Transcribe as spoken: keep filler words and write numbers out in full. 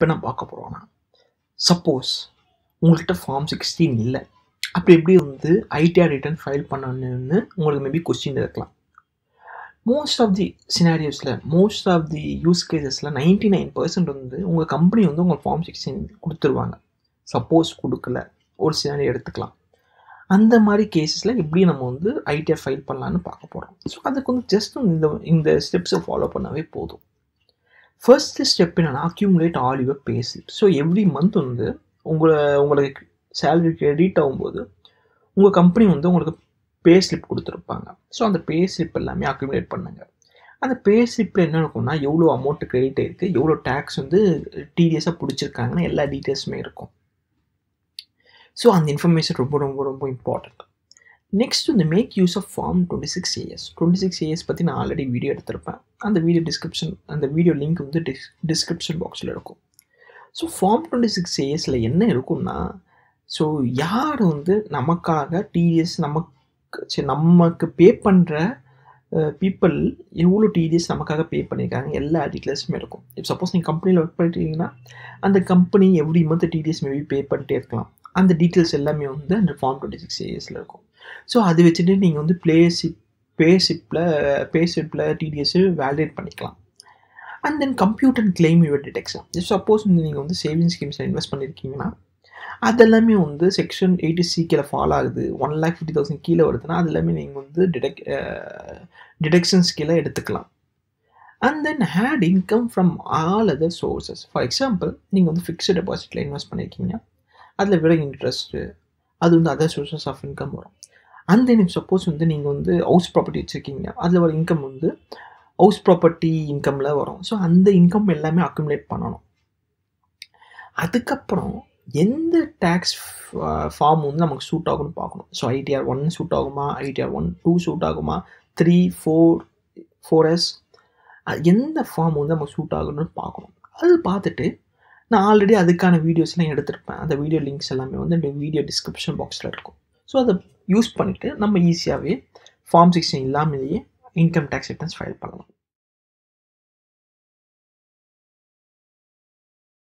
இப்போ நான் பார்க்க போகிறோன்னா, சப்போஸ் உங்கள்கிட்ட ஃபார்ம் சிக்ஸ்டீன் இல்லை, அப்படி எப்படி வந்து ஐடிஆர் ரிட்டர்ன் ஃபைல் பண்ணணுன்னு உங்களுக்கு மேபி கொஸ்டின் இருக்கலாம். மோஸ்ட் ஆஃப் தி சினாரியோஸில், மோஸ்ட் ஆஃப் தி யூஸ் கேசஸில் நைன்டி நைன் பர்சன்ட் வந்து உங்கள் கம்பெனி வந்து உங்கள் ஃபார்ம் சிக்ஸ்டீன் கொடுத்துருவாங்க. சப்போஸ் கொடுக்கல ஒரு சினாரியோ எடுத்துக்கலாம். அந்த மாதிரி கேஸஸில் எப்படி நம்ம வந்து ஐடிஆர் ஃபைல் பண்ணலான்னு பார்க்க போகிறோம். ஸோ அதுக்கு வந்து ஜஸ்ட் இந்த இந்த ஸ்டெப்ஸை ஃபாலோ பண்ணவே போதும். ஃபர்ஸ்ட் ஸ்டெப் என்னென்னா, accumulate all your pay slip. So every month வந்து உங்களை உங்களுக்கு சேலரி கிரெடிட் ஆகும்போது உங்கள் கம்பெனி வந்து உங்களுக்கு பே ஸ்லிப் கொடுத்துருப்பாங்க. ஸோ அந்த பே ஸ்லிப் எல்லாமே அக்யூமுலேட் பண்ணுங்கள். அந்த பே ஸ்லிப்பில் என்ன இருக்கும்னா, எவ்வளோ அமௌண்ட்டு கிரெடிட் ஆகிருக்கு, எவ்வளோ டேக்ஸ் வந்து டிடிஎஸாக பிடிச்சிருக்காங்கன்னு எல்லா டீட்டெயில்ஸுமே இருக்கும். ஸோ அந்த இன்ஃபர்மேஷன் ரொம்ப ரொம்ப ரொம்ப இம்பார்ட்டண்ட். நெக்ஸ்ட் வந்து make use of form twenty six AS. Twenty six AS பற்றி நான் ஆல்ரெடி வீடியோ எடுத்திருப்பேன். அந்த வீடியோ டிஸ்கிரிப்ஷன் அந்த வீடியோ லிங்க் வந்து டிஸ் டிஸ்கிரிப்ஷன் பாக்ஸில் இருக்கும். ஸோ ஃபார்ம் டுவெண்ட்டி சிக்ஸ் ஏஎஸில் என்ன இருக்குன்னா, ஸோ யார் வந்து நமக்காக டிடிஎஸ் நமக்கு சரி நமக்கு பே பண்ணுற பீப்புள் எவ்வளோ டிடிஎஸ் நமக்காக பே பண்ணியிருக்காங்க எல்லா டீட்டெயில்ஸுமே இருக்கும். இப்போ சப்போஸ் நீங்கள் கம்பெனியில் ஒர்க் பண்ணிட்டீங்கன்னா அந்த company every month TDS maybe pay பண்ணிட்டே இருக்கலாம். அந்த டீட்டெயில்ஸ் எல்லாமே வந்து அந்த ஃபார்ம் டுவெண்ட்டி சிக்ஸ் ஏஎஸில் இருக்கும். ஸோ அது வச்சுட்டு நீங்கள் வந்து பிளேஷிப் பேஷிப்பில் பேஷிப்பில் டிடிஎஸ்ஸு வேலிடேட் பண்ணிக்கலாம். And then compute and claim your deduction. Suppose வந்து நீங்கள் வந்து சேவிங்ஸ் ஸ்கீம்ஸில் இன்வெஸ்ட் பண்ணியிருக்கீங்கன்னா அதெல்லாமே வந்து செக்ஷன் எயிட்டி சி கீழே ஃபால் ஆகுது, ஒன் லேக் ஃபிஃப்டி தௌசண்ட் கீழே வருதுன்னா அது எல்லாமே நீங்கள் வந்து டிடெக் டிடெக்ஷன்ஸ் கீழே எடுத்துக்கலாம். And then had income from all other sources. For example, நீங்கள் வந்து ஃபிக்ஸ்டு டெபாசிட்டில் இன்வெஸ்ட் பண்ணியிருக்கீங்கன்னா அதில் விட இன்ட்ரெஸ்ட்டு அது வந்து அதர் சோர்ஸஸ் ஆஃப் இன்கம் வரும். அண்ட் தென் சப்போஸ் வந்து நீங்கள் வந்து ஹவுஸ் ப்ராப்பர்ட்டி வச்சுருக்கீங்க, அதில் வர இன்கம் வந்து ஹவுஸ் ப்ராப்பர்ட்டி இன்கமில் வரும். ஸோ அந்த இன்கம் எல்லாமே அக்யூமுலேட் பண்ணணும். அதுக்கப்புறம் எந்த டேக்ஸ் ஃபார்ம் வந்து நமக்கு சூட் ஆகும்னு பார்க்கணும். ஸோ ஐடிஆர் ஒன் சூட் ஆகுமா, ஐடிஆர் ஒன் டூ சூட் ஆகுமா, த்ரீ ஃபோர் ஃபோர் எஸ் எந்த ஃபார்ம் வந்து நமக்கு சூட் ஆகும்னு பார்க்கணும். அது பார்த்துட்டு நான் ஆல்ரெடி அதுக்கான வீடியோஸ்லாம் எடுத்திருப்பேன். அந்த வீடியோ லிங்க்ஸ் எல்லாமே வந்து இந்த வீடியோ டிஸ்கிரிப்ஷன் பாக்ஸில் இருக்கும். ஸோ அதை யூஸ் பண்ணிவிட்டு நம்ம ஈஸியாகவே ஃபார்ம் சிக்ஸ்டீன் இல்லாமலேயே இன்கம் டேக்ஸ் ரிட்டர்ன்ஸ் ஃபைல் பண்ணலாம்.